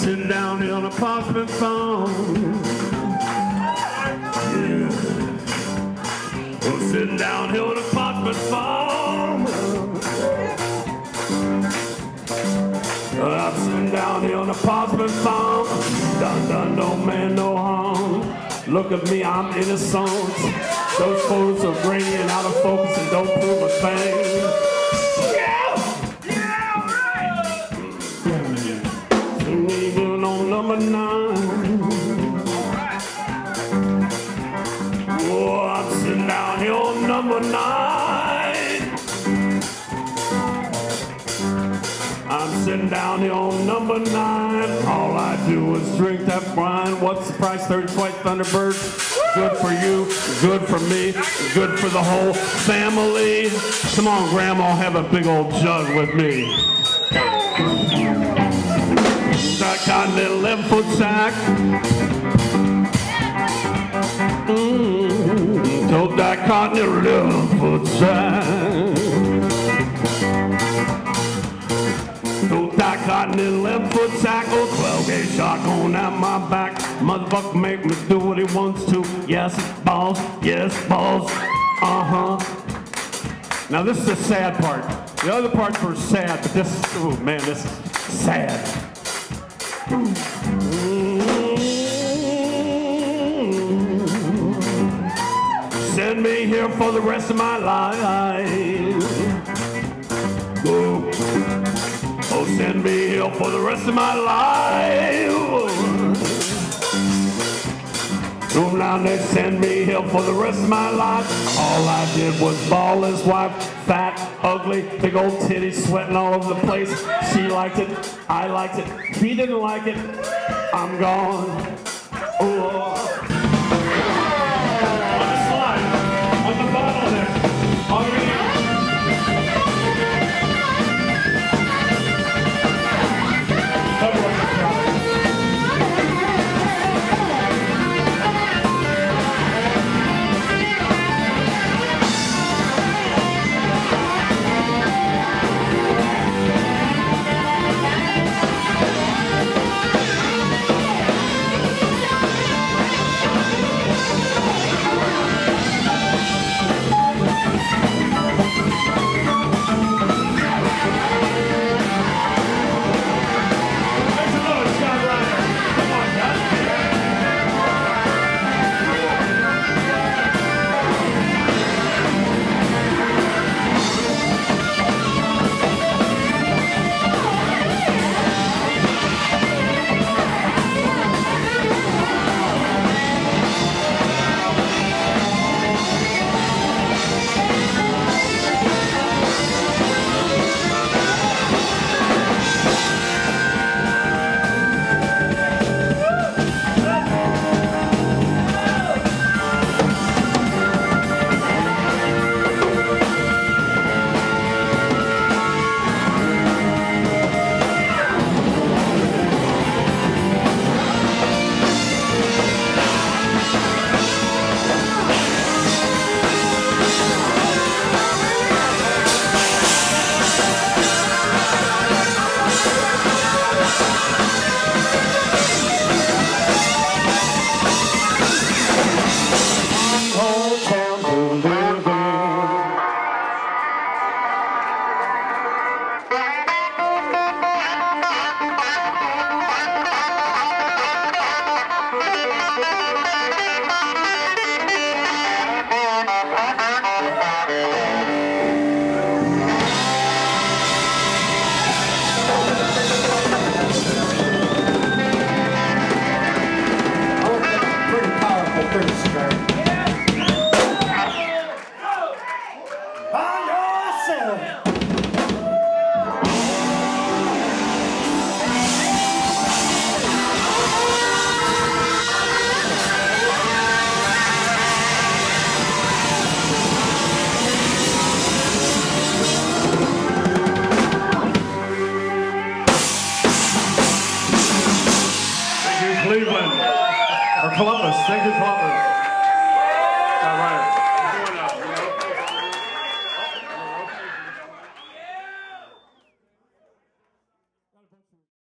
Sitting down in an apartment phone. Yeah. Well, sitting down here in an apartment phone. I'm sitting down here on an apartment phone. Done done no man no harm. Look at me, I'm in a song. Those photos are ringing out of focus and don't prove a thing. Number 9. Oh, I'm sitting down here on number 9. I'm sitting down here on number 9. All I do is drink that wine. What's the price? 30 twice Thunderbird. Good for you, good for me, good for the whole family. Come on, Grandma, have a big old jug with me. Got a little 11-foot sack. Told that cotton a 11-foot sack. Told that cotton a 11-foot sack. Oh, 12-gauge shotgun at my back. Motherfucker make me do what he wants to. Yes, boss. Yes, boss. Uh-huh. Now this is the sad part. The other parts were sad, but this, oh man, this is sad. Send me here for the rest of my life. Ooh. Oh, send me here for the rest of my life. Oh, now they send me here for the rest of my life. All I did was ball his wife, fat, ugly, big old titties, sweating all over the place. She liked it, I liked it, he didn't like it, I'm gone. Oh. Columbus, thank you, Columbus. All right.